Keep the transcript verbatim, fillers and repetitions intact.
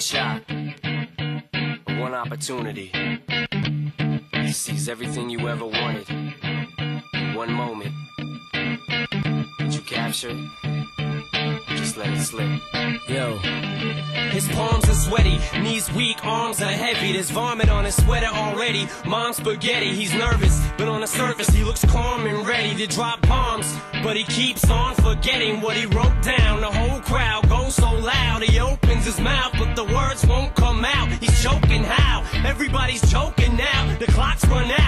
one shot, one opportunity, you seize everything you ever wanted, one moment, did you capture it, just let it slip, yo. His palms are sweaty, knees weak, arms are heavy. There's vomit on his sweater already. Mom's spaghetti, he's nervous, but on the surface he looks calm and ready to drop bombs. But he keeps on forgetting what he wrote down. The whole crowd goes so loud. He opens his mouth, but the words won't come out. He's choking how? Everybody's choking now. The clock's run out.